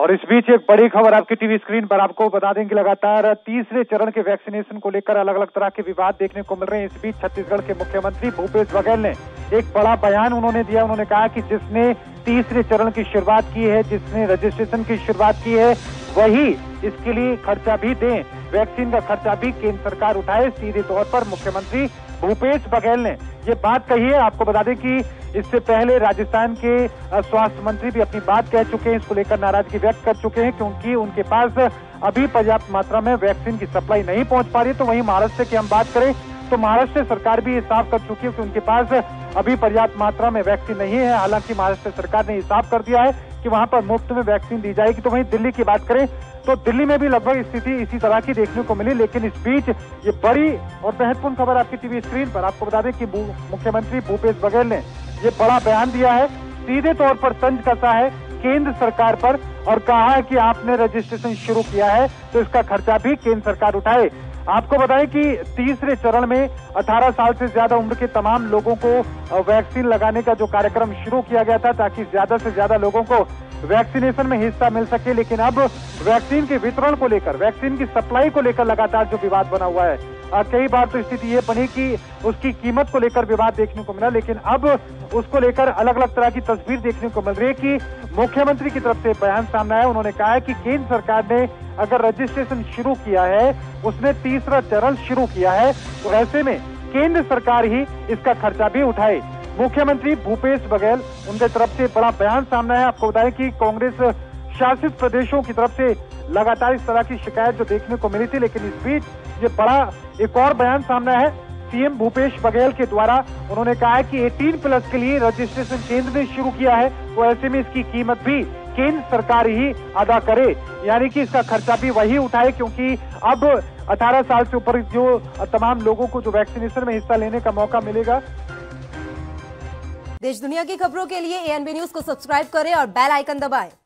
और इस बीच एक बड़ी खबर आपकी टीवी स्क्रीन पर आपको बता दें कि लगातार तीसरे चरण के वैक्सीनेशन को लेकर अलग अलग तरह के विवाद देखने को मिल रहे हैं। इस बीच छत्तीसगढ़ के मुख्यमंत्री भूपेश बघेल ने एक बड़ा बयान उन्होंने दिया। उन्होंने कहा कि जिसने तीसरे चरण की शुरुआत की है, जिसने रजिस्ट्रेशन की शुरुआत की है, वही इसके लिए खर्चा भी दें, वैक्सीन का खर्चा भी केंद्र सरकार उठाए। सीधे तौर पर मुख्यमंत्री भूपेश बघेल ने ये बात कही है। आपको बता दें कि इससे पहले राजस्थान के स्वास्थ्य मंत्री भी अपनी बात कह चुके हैं, इसको लेकर नाराजगी व्यक्त कर चुके हैं क्योंकि उनके पास अभी पर्याप्त मात्रा में वैक्सीन की सप्लाई नहीं पहुंच पा रही। तो वहीं महाराष्ट्र की हम बात करें तो महाराष्ट्र सरकार भी ये साफ कर चुकी है कि उनके पास अभी पर्याप्त मात्रा में वैक्सीन नहीं है। हालांकि महाराष्ट्र सरकार ने ये साफ कर दिया है कि वहां पर मुफ्त में वैक्सीन दी जाएगी। तो वहीं दिल्ली की बात करें तो दिल्ली में भी लगभग स्थिति इसी तरह की देखने को मिली। लेकिन इस बीच ये बड़ी और महत्वपूर्ण खबर आपकी टीवी स्क्रीन पर, आपको बता दें कि मुख्यमंत्री भूपेश बघेल ने ये बड़ा बयान दिया है, सीधे तौर पर तंज कसा है केंद्र सरकार पर और कहा है कि आपने रजिस्ट्रेशन शुरू किया है तो इसका खर्चा भी केंद्र सरकार उठाए। आपको बताएं कि तीसरे चरण में 18 साल से ज्यादा उम्र के तमाम लोगों को वैक्सीन लगाने का जो कार्यक्रम शुरू किया गया था ताकि ज्यादा से ज्यादा लोगों को वैक्सीनेशन में हिस्सा मिल सके। लेकिन अब वैक्सीन के वितरण को लेकर, वैक्सीन की सप्लाई को लेकर लगातार जो विवाद बना हुआ है, कई बार तो स्थिति ये बनी कि उसकी कीमत को लेकर विवाद देखने को मिला। लेकिन अब उसको लेकर अलग अलग तरह की तस्वीर देखने को मिल रही है कि मुख्यमंत्री की तरफ से बयान सामने आया। उन्होंने कहा है कि केंद्र सरकार ने अगर रजिस्ट्रेशन शुरू किया है, उसने तीसरा चरण शुरू किया है, तो ऐसे में केंद्र सरकार ही इसका खर्चा भी उठाए। मुख्यमंत्री भूपेश बघेल, उनके तरफ से बड़ा बयान सामने आया। आपको बताएं कि कांग्रेस शासित प्रदेशों की तरफ से लगातार इस तरह की शिकायत जो देखने को मिली थी। लेकिन इस बीच ये बड़ा एक और बयान सामने है सीएम भूपेश बघेल के द्वारा। उन्होंने कहा है कि 18 प्लस के लिए रजिस्ट्रेशन केंद्र ने शुरू किया है, तो ऐसे में इसकी कीमत भी केंद्र सरकार ही अदा करे, यानी कि इसका खर्चा भी वही उठाए क्योंकि अब 18 साल से ऊपर जो तमाम लोगों को जो वैक्सीनेशन में हिस्सा लेने का मौका मिलेगा। देश दुनिया की खबरों के लिए एएनबी न्यूज को सब्सक्राइब करें और बेल आइकन दबाएं।